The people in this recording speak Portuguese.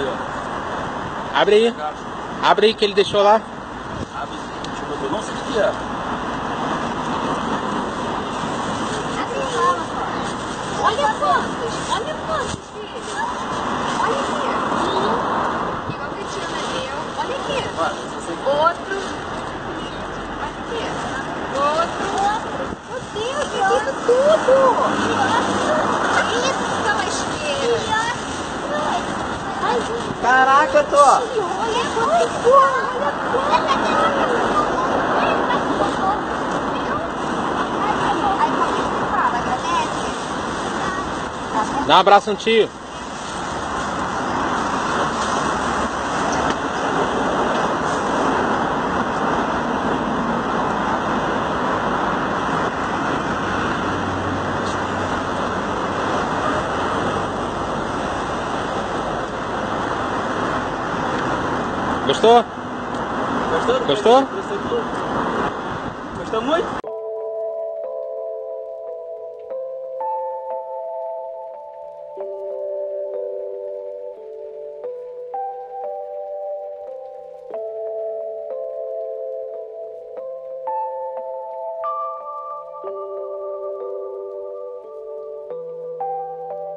Aí, ó. Abre aí. Abre aí que ele deixou lá. Abre. Deixa eu ver. Eu não sei o que é. Olha o posto. Olha o posto, filho. Olha aqui. Igual que tinha na minha. Olha aqui. Outro. Aqui. Outro. Meu Deus, que isso tudo. Isso são as feiras. Caraca, tô! Olha muito! Dá um abraço no tio! Gostou? Gostou? Gostou? Gostou muito?